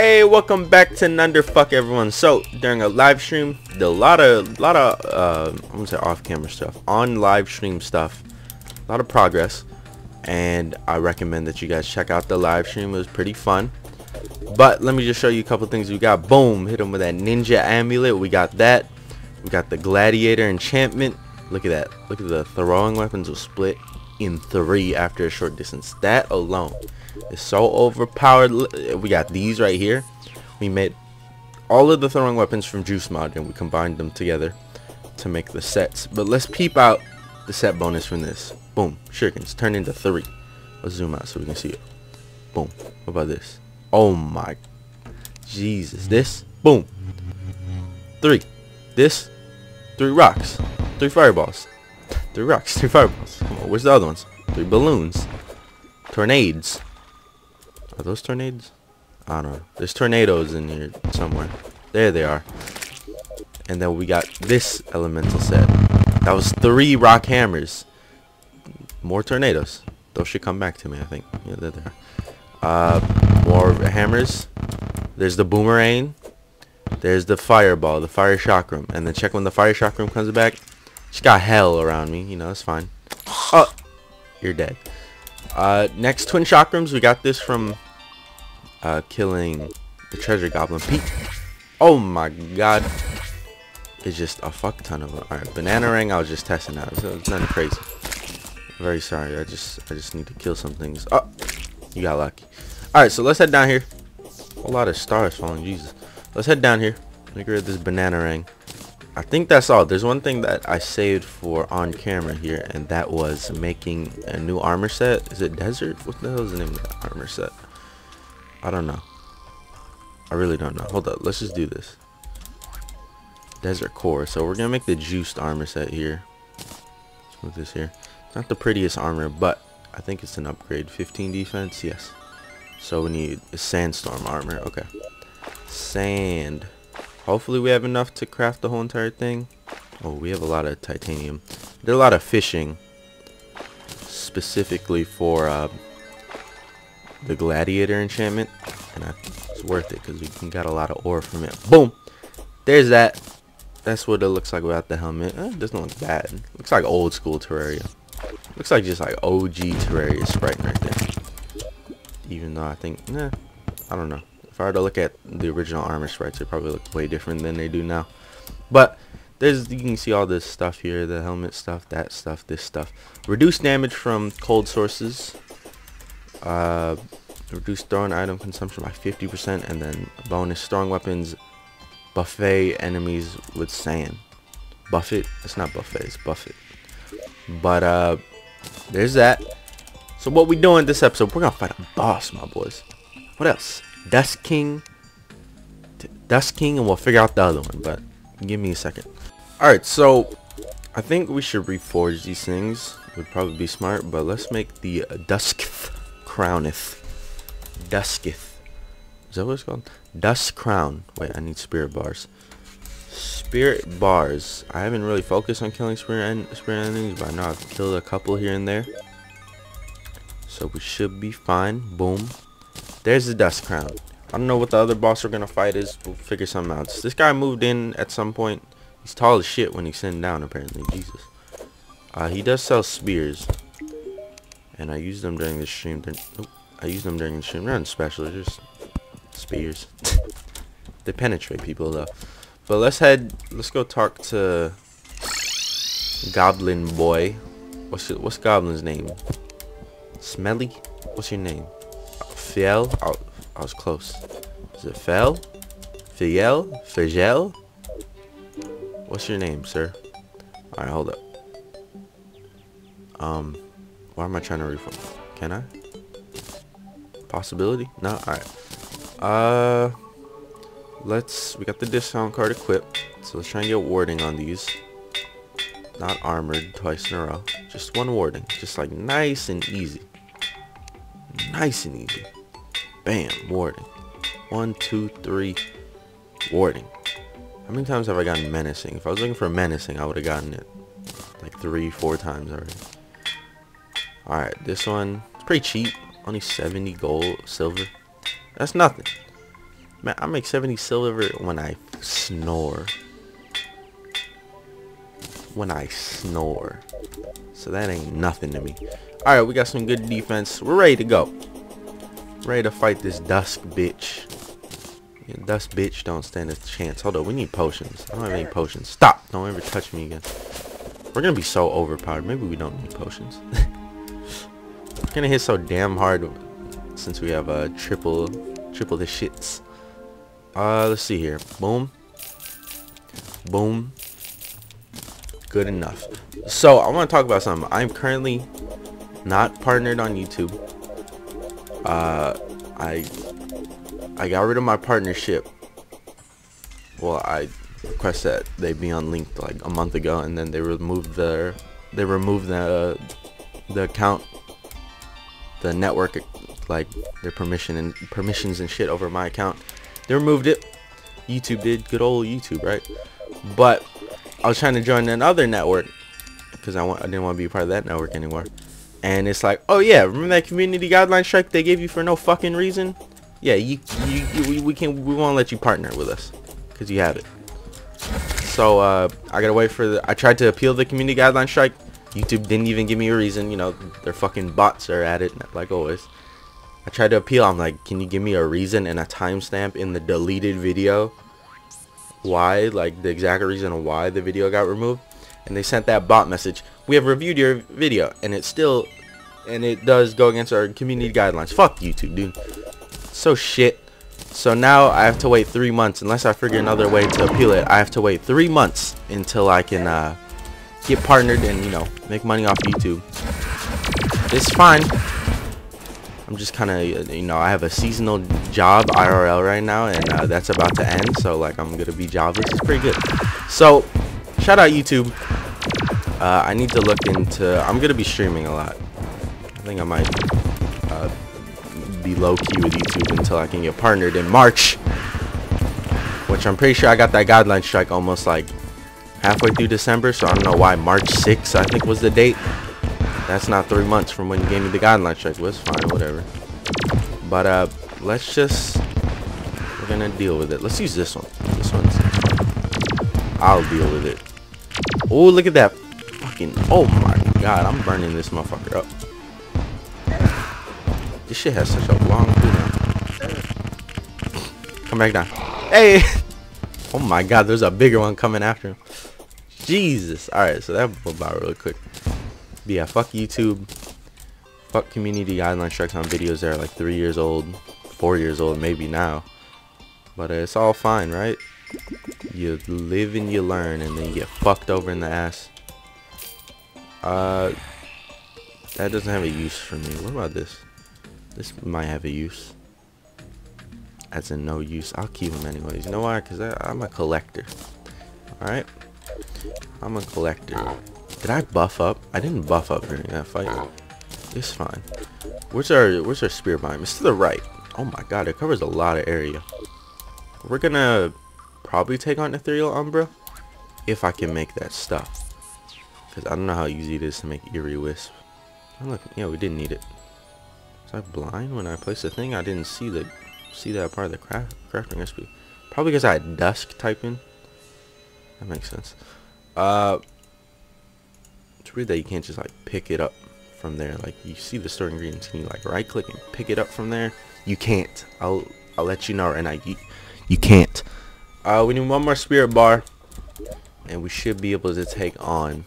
Hey, welcome back to Nunderfuck, everyone. So during a live stream, did a lot of I'm gonna say off-camera stuff, on live stream stuff, a lot of progress, and I recommend that you guys check out the live stream. It was pretty fun. But let me just show you a couple things we got. Boom, hit him with that ninja amulet. We got that. We got the gladiator enchantment. Look at that. Look at the throwing weapons will split in three after a short distance. That alone is so overpowered. We got these right here. We made all of the throwing weapons from Juice Mod and we combined them together to make the sets. But let's peep out the set bonus from this. Boom, shurikens turn into three. Let's zoom out so we can see it. Boom. What about this? Oh my Jesus. This, boom, three. This, three rocks, three fireballs, three rocks, three fireballs. Come on, where's the other ones? Three balloons, tornades. Are those tornades? I don't know. There's tornadoes in here somewhere. There they are. And then we got this elemental set. That was three rock hammers. More tornadoes. Those should come back to me, I think. Yeah, there they are. More hammers. There's the boomerang. There's the fireball, the fire chakram. And then check when the fire chakram comes back. Just got hell around me. You know, it's fine. Oh, you're dead. Next, twin chakrams. We got this from killing the treasure goblin Pete. Oh my god. It's just a fuck ton of them. Alright, banana ring. I was just testing out. So it's nothing crazy. Very sorry. I just need to kill some things. Oh, you got lucky. Alright, so let's head down here. A lot of stars falling. Jesus. Let's head down here. Let me grab this banana ring. I think that's all. There's one thing that I saved for on camera here, and that was making a new armor set. Is it desert? What the hell is the name of that armor set? I don't know. I really don't know. Hold up. Let's just do this. Desert core. So we're gonna make the juiced armor set here. Let's move this here. It's not the prettiest armor, but I think it's an upgrade. 15 defense. Yes. So we need a sandstorm armor. Okay. Sand. Hopefully we have enough to craft the whole entire thing. Oh, we have a lot of titanium. There are a lot of fishing specifically for the gladiator enchantment, and I think it's worth it because we got a lot of ore from it. Boom, there's that. That's what it looks like without the helmet. It doesn't look bad. It looks like old school Terraria. It looks like just like OG Terraria sprite right there. Even though I think, nah, I don't know. If I were to look at the original armor sprites, they probably look way different than they do now. But there's, you can see all this stuff here, the helmet stuff, that stuff, this stuff. Reduce damage from cold sources. Reduce throwing item consumption by 50%, and then bonus throwing weapons buffet enemies with sand. Buffet? It's not buffet, it's buffet. But there's that. So what we doing this episode? We're gonna fight a boss, my boys. What else? Dusk King. Dusk King, and we'll figure out the other one, but give me a second. Alright, so I think we should reforge these things. Would probably be smart, but let's make the Duskth Crowneth. Dusketh. Is that what it's called? Dusk Crown. Wait, I need spirit bars. Spirit bars. I haven't really focused on killing spirit enemies, but I know I've killed a couple here and there. So we should be fine. Boom. There's the Dusk Crown. I don't know what the other boss we're gonna fight is. We'll figure something out. This guy moved in at some point. He's tall as shit when he's sitting down, apparently. Jesus. He does sell spears, and I used them during the stream. They're not special. They're just spears. They penetrate people though. But let's go talk to Goblin Boy. What's Goblin's name? Smelly. What's your name? Fiel? Oh, I was close. Is it Fel? Fiel? Figel? What's your name, sir? Alright, hold up. Why am I trying to reform? Can I? Possibility? No? Alright. We got the discount card equipped. So let's try and get warding on these. Not armored twice in a row. Just one warding. Just like nice and easy. Nice and easy. Bam, warding. 1, 2, 3, warding. How many times have I gotten menacing? If I was looking for menacing, I would have gotten it like 3, 4 times already. Alright, this one, it's pretty cheap. Only 70 gold, silver. That's nothing. Man, I make 70 silver when I snore. When I snore. So that ain't nothing to me. Alright, we got some good defense. We're ready to go. Ready to fight this Dusk bitch. Yeah, Dusk bitch don't stand a chance. Hold on, we need potions. I don't have any potions. Stop! Don't ever touch me again. We're gonna be so overpowered. Maybe we don't need potions. We're gonna hit so damn hard since we have a triple the shits. Let's see here. Boom. Boom. Good enough. So I want to talk about something. I'm currently not partnered on YouTube. I got rid of my partnership. Well, I requested that they be unlinked like a month ago, and then they removed the account, the network, like their permissions and shit over my account. They removed it. YouTube did. Good old YouTube, right? But I was trying to join another network because I didn't want to be part of that network anymore. And it's like, oh yeah, remember that community guideline strike they gave you for no fucking reason? Yeah, we won't let you partner with us because you have it. So I gotta wait for I tried to appeal the community guideline strike. YouTube didn't even give me a reason. You know, their fucking bots are at it like always. I tried to appeal. I'm like, can you give me a reason and a timestamp in the deleted video? Why, like the exact reason why the video got removed? And they sent that bot message, we have reviewed your video and it's still, and it does go against our community guidelines. Fuck YouTube, dude. So shit. So now I have to wait 3 months unless I figure another way to appeal it. I have to wait 3 months until I can get partnered and, you know, make money off YouTube. It's fine. I'm just kind of, you know, I have a seasonal job IRL right now, and that's about to end, so like I'm gonna be jobless. It's pretty good. So shout out YouTube. I need to look into, I'm gonna be streaming a lot. I think I might be low-key with YouTube until I can get partnered in March, which I'm pretty sure I got that guideline strike almost like halfway through December, so I don't know why March 6th I think was the date. That's not 3 months from when you gave me the guideline check. Well, it's fine, whatever. But let's just, we're gonna deal with it. Let's use this one. This one's, I'll deal with it. Oh, look at that fucking, oh my god, I'm burning this motherfucker up. This shit has such a long cooldown. Come back down. Hey! Oh my god, there's a bigger one coming after him. Jesus. Alright, so that blew by really quick. But yeah, fuck YouTube, fuck community guideline strikes on videos that are like 3 years old, 4 years old, maybe now. But it's all fine, right? You live and you learn, and then you get fucked over in the ass. That doesn't have a use for me. What about this? This might have a use. As in no use. I'll keep them anyways. You know why? Because I'm a collector. Alright? I'm a collector. Did I buff up? I didn't buff up during that fight. It's fine. Where's our spear biome? It's to the right. Oh my god, it covers a lot of area. We're gonna probably take on Ethereal Umbra if I can make that stuff. Because I don't know how easy it is to make Eerie Wisp. Oh look, yeah, we didn't need it. Was I blind when I placed the thing? I didn't see that part of the crafting recipe. Probably because I had Dusk type in. That makes sense. It's weird that you can't just like pick it up from there. Like you see the store ingredients and you like right click and pick it up from there. You can't. I'll let you know. And you can't. We need one more spirit bar, and we should be able to take on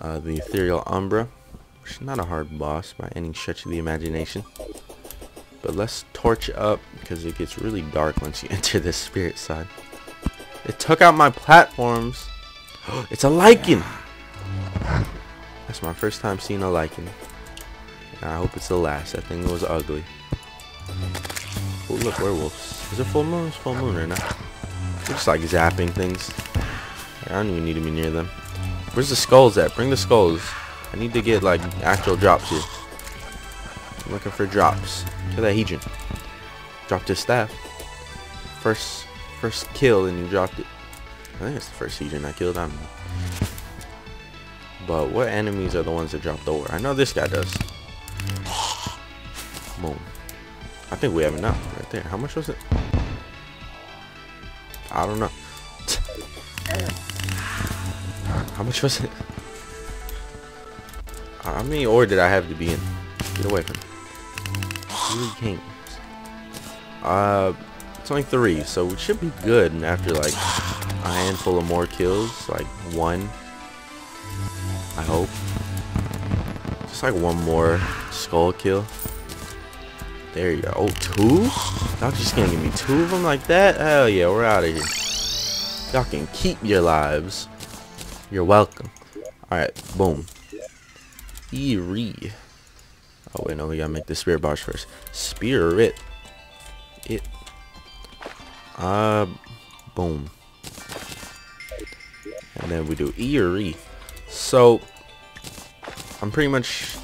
the Ethereal Umbra, which is not a hard boss by any stretch of the imagination. But let's torch up because it gets really dark once you enter this spirit side. It took out my platforms. It's a lichen. That's my first time seeing a lichen. I hope it's the last. That thing was ugly. Oh look, werewolves. Is it full moon? It's full moon right now. We're just like zapping things. I don't even need to be near them. Where's the skulls at? Bring the skulls. I need to get like actual drops here. I'm looking for drops. Kill that Hedron. Dropped his staff. First kill and you dropped it. I think it's the first Hedron I killed. I don't know. But what enemies are the ones that drop the ore? I know this guy does. Boom. I think we have enough right there. How much was it? I don't know. How much was it? How many ore did I have to be in? Get away from me. It's only 3, so we should be good after like a handful of more kills, like 1. I hope. Just like 1 more skull kill. There you go. Oh, 2? Y'all just gonna give me 2 of them like that? Hell yeah, we're out of here. Y'all can keep your lives. You're welcome. Alright, boom. Eerie. Oh wait, no, we gotta make the spirit box first. Spirit. It. Boom. And then we do Eerie. So, I'm pretty much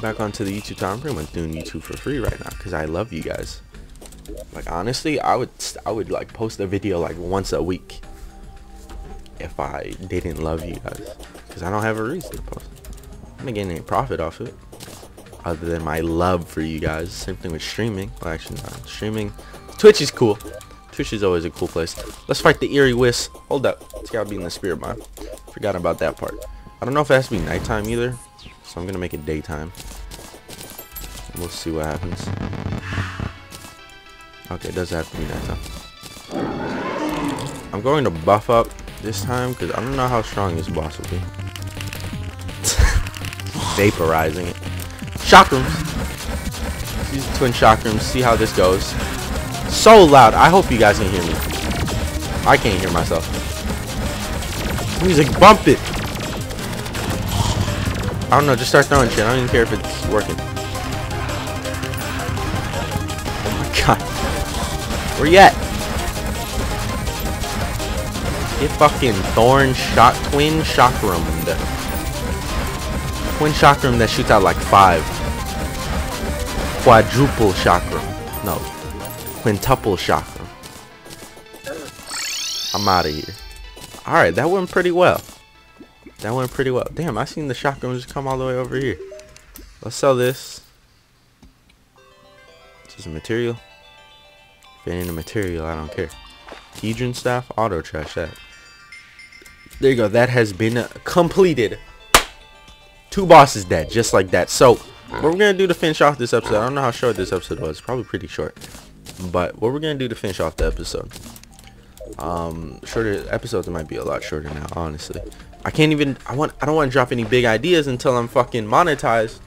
back onto the YouTube time. I'm pretty much doing YouTube for free right now because I love you guys. Like honestly, I would like post a video like once a week if I didn't love you guys, because I don't have a reason to post. I'm not getting any profit off it other than my love for you guys. Same thing with streaming. Well, actually not streaming. Twitch is cool. Twitch is always a cool place. Let's fight the Eerie Wisp. Hold up, it's gotta be in the spirit mine. Forgot about that part. I don't know if it has to be nighttime either, so I'm gonna make it daytime. We'll see what happens. Okay, it does have to be nighttime. I'm going to buff up this time because I don't know how strong this boss will be. Vaporizing it. Chakrams. Use the twin chakrams. See how this goes. So loud. I hope you guys can hear me. I can't hear myself. Music, bump it. I don't know. Just start throwing shit. I don't even care if it's working. Oh my god. Where you at? Get fucking thorn shot. Twin chakrams. Twin chakram that shoots out like 5. Quadruple chakram. No. Quintuple chakram. I'm out of here. Alright, that went pretty well. That went pretty well. Damn, I seen the chakram just come all the way over here. Let's sell this. This is a material. If it ain't a material, I don't care. Hedron staff, auto trash that. There you go. That has been completed. 2 bosses dead, just like that. So, what we're going to do to finish off this episode, I don't know how short this episode was, probably pretty short. But, what we're going to do to finish off the episode, shorter episodes might be a lot shorter now, honestly. I can't even, I don't want to drop any big ideas until I'm fucking monetized.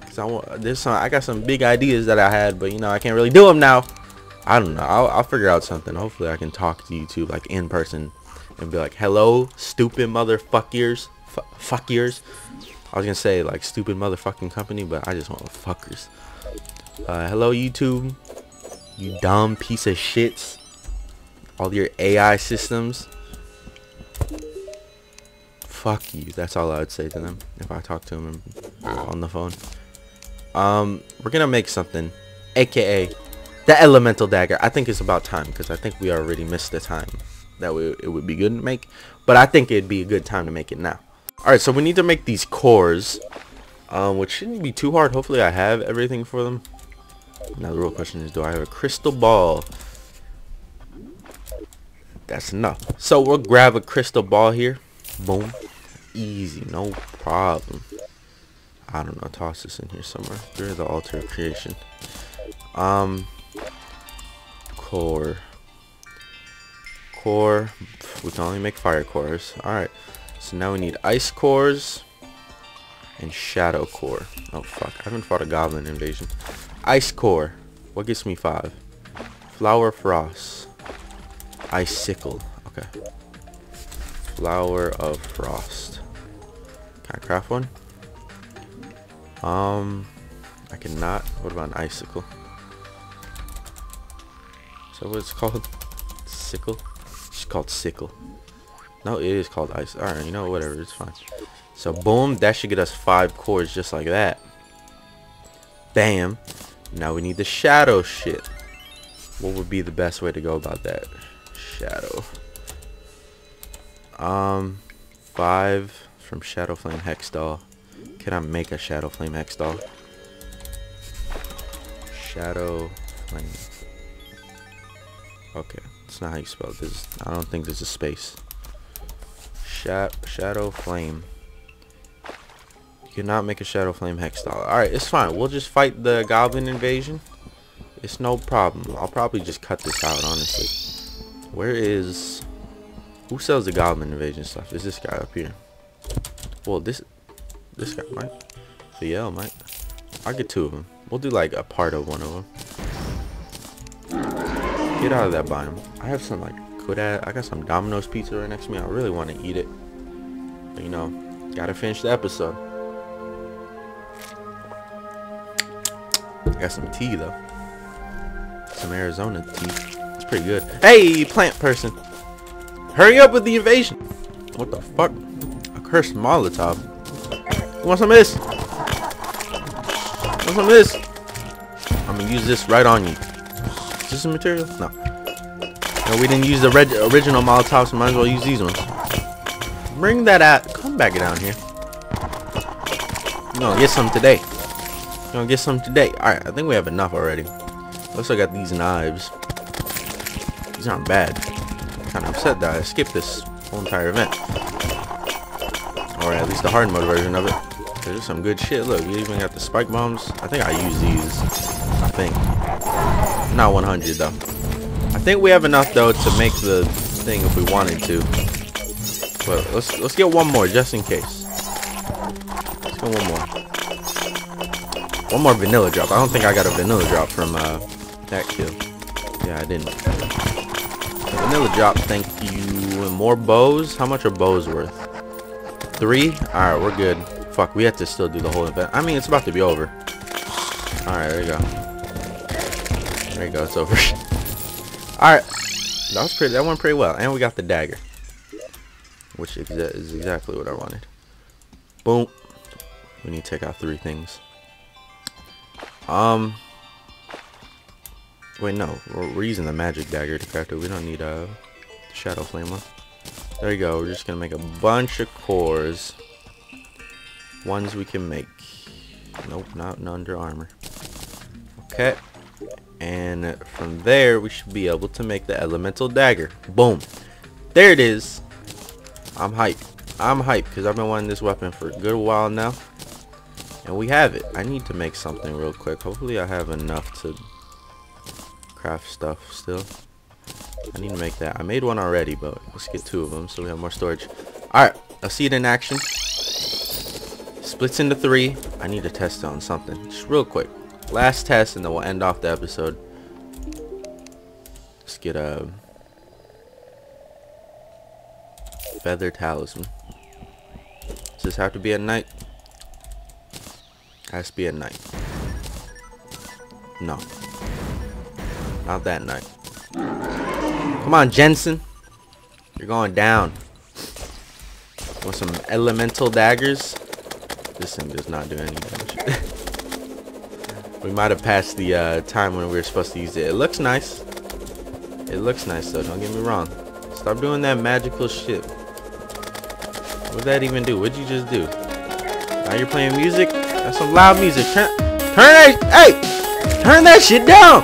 Because I got some big ideas that I had, but you know, I can't really do them now. I don't know, I'll figure out something. Hopefully I can talk to YouTube, like in person, and be like, hello, stupid motherfuckers. Fuckers. I was gonna say like stupid motherfucking company, but I just want fuckers. Hello YouTube, you dumb piece of shits. All your AI systems. Fuck you. That's all I would say to them if I talk to them on the phone. We're gonna make something, aka the elemental dagger. I think it's about time because I think we already missed the time that it would be good to make, but I think it'd be a good time to make it now. Alright, so we need to make these cores, which shouldn't be too hard. Hopefully I have everything for them. Now the real question is, do I have a crystal ball? That's enough. So we'll grab a crystal ball here. Boom. Easy, no problem. I don't know, toss this in here somewhere. Through the altar of creation. Core. We can only make fire cores. Alright. So now we need ice cores and shadow core. Oh fuck, I haven't fought a goblin invasion. Ice core. What gets me 5? Flower frost. Icicle. Okay. Flower of frost. Can I craft one? I cannot. What about an icicle? Is that what it's called? Sickle? It's called sickle. No, it is called ice. Alright, you know, whatever, it's fine. So boom, that should get us 5 cores just like that. Bam. Now we need the shadow shit. What would be the best way to go about that? Shadow. 5 from Shadow Flame Hex Doll. Can I make a Shadow Flame Hex Doll? shadow. Okay, that's not how you spell this. I don't think there's a space. Shadow flame. You cannot make a shadow flame hex dollar. Alright, it's fine. We'll just fight the goblin invasion. It's no problem. I'll probably just cut this out, honestly. Where is... Who sells the goblin invasion stuff? Is this guy up here? Well, this guy might. VL might. I'll get two of them. We'll do like a part of one of them. Get out of that biome. I have some like Kodak. I got some Domino's pizza right next to me. I really want to eat it. But, you know, gotta finish the episode. I got some tea though. Some Arizona tea. It's pretty good. Hey, plant person! Hurry up with the invasion! What the fuck? A cursed Molotov. You want some of this? Want some of this? I'm gonna use this right on you. Is this a material? No. No, we didn't use the original Molotovs, so might as well use these ones. Bring that out. Come back down here. You're gonna get some today. You're gonna get some today. Alright, I think we have enough already. Also got these knives. These aren't bad. I'm kind of upset that I skipped this whole entire event. Or at least the hard mode version of it. There's some good shit. Look, we even got the spike bombs. I think I use these. I think. Not 100 though. I think we have enough though to make the thing if we wanted to. But let's get one more just in case. Let's get one more. One more vanilla drop. I don't think I got a vanilla drop from that kill. Yeah, I didn't. Vanilla drop, thank you. And more bows. How much are bows worth? 3? Alright, we're good. Fuck, we have to still do the whole event. I mean, it's about to be over. Alright, there you go. There you go, it's over. Alright. That was pretty. That went pretty well. And we got the dagger. Which is exactly what I wanted. Boom. We need to take out 3 things. Wait, no, we're using the magic dagger to craft it. We don't need a shadow flame one. There you go. We're just gonna make a bunch of cores. Ones we can make. Nope, not an under armor. Okay, and from there we should be able to make the elemental dagger. Boom, there it is. I'm hyped. I'm hyped because I've been wanting this weapon for a good while now, and we have it. I need to make something real quick. Hopefully, I have enough to craft stuff still. I need to make that. I made one already, but let's get 2 of them so we have more storage. Alright, I'll see it in action. Splits into 3. I need to test on something. Just real quick. Last test and then we'll end off the episode. Let's get a feather talisman. Does this have to be at night? Has to be at night. No. Not that night. Come on, Jensen. You're going down. Want some elemental daggers? This thing does not do any damage. We might have passed the time when we were supposed to use it. It looks nice. It looks nice, though. Don't get me wrong. Stop doing that magical shit. What'd that even do? What'd you just do? Now you're playing music? That's some loud music. Turn that. Hey! Turn that shit down!